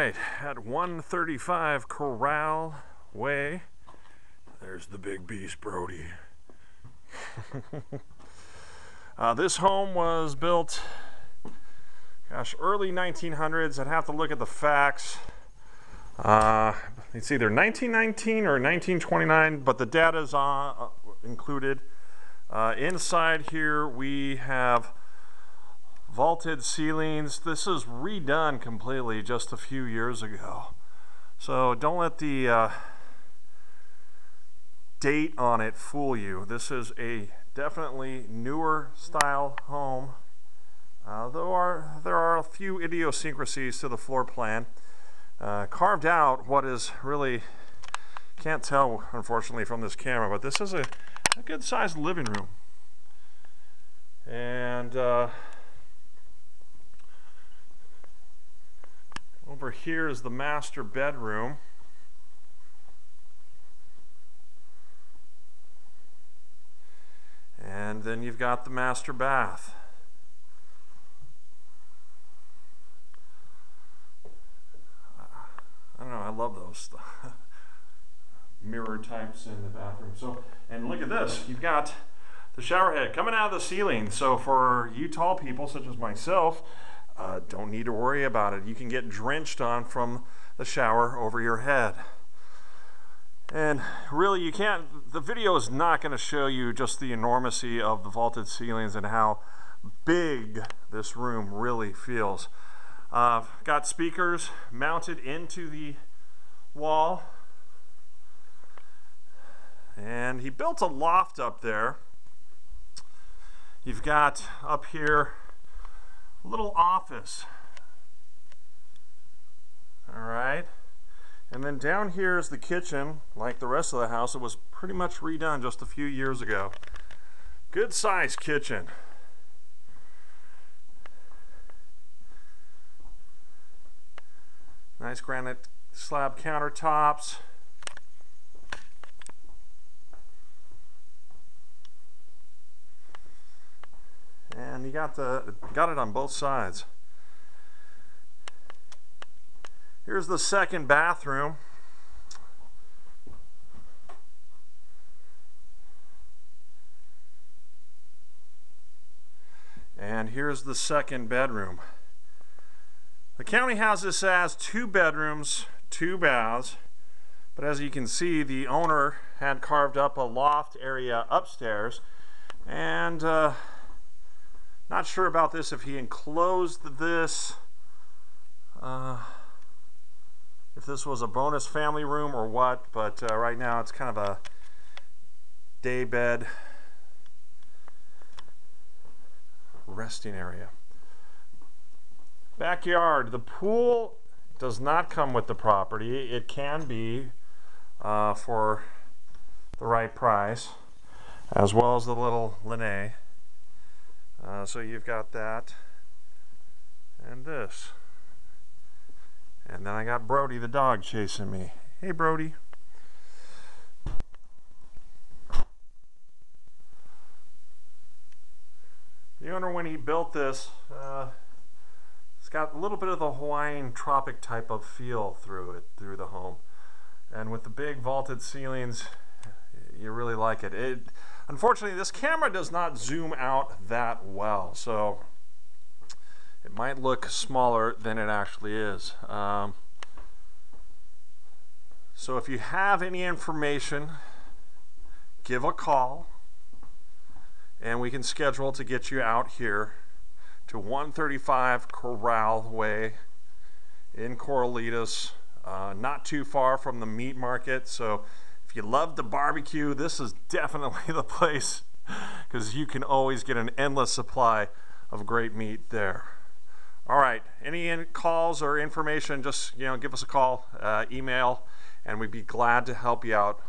right, at 135 Corral Way. There's the big beast, Brody. This home was built, gosh, early 1900s. I'd have to look at the facts. It's either 1919 or 1929, but the data is included. Inside here we have vaulted ceilings. This is redone completely just a few years ago. So don't let the date on it fool you. This is a definitely newer style home. There are a few idiosyncrasies to the floor plan. Carved out what is really, can't tell unfortunately from this camera, but this is a good sized living room. And over here is the master bedroom. And then you've got the master bath. I don't know, I love those stuff. Mirror types in the bathroom. So, and look at this, you've got the shower head coming out of the ceiling. So for you tall people such as myself, don't need to worry about it. You can get drenched on from the shower over your head. And really, you can't, the video is not going to show you just the enormity of the vaulted ceilings and how big this room really feels. Got speakers mounted into the wall. And he built a loft up there. You've got up here a little office. All right. And then down here is the kitchen. Like the rest of the house, it was pretty much redone just a few years ago. Good size kitchen. Nice granite slab countertops. And you got it on both sides. Here's the second bathroom. And here's the second bedroom. The county has this as 2 bedrooms, 2 baths, but as you can see, the owner had carved up a loft area upstairs, and not sure about this, if he enclosed this, if this was a bonus family room or what, but right now it's kind of a day bed resting area. Backyard, the pool does not come with the property. It can be for the right price, as well as the little lanai. So you've got that and this. And then I got Brody the dog chasing me. Hey Brody. The owner, when he built this, got a little bit of the Hawaiian tropic type of feel through it, through the home. And with the big vaulted ceilings, you really like it. Unfortunately, this camera does not zoom out that well, so it might look smaller than it actually is. So if you have any information, give a call, and we can schedule to get you out here to 135 Corral Way in Coralitas, not too far from the meat market. So if you love the barbecue, this is definitely the place, because you can always get an endless supply of great meat there. All right, any calls or information, just give us a call, email, and we'd be glad to help you out.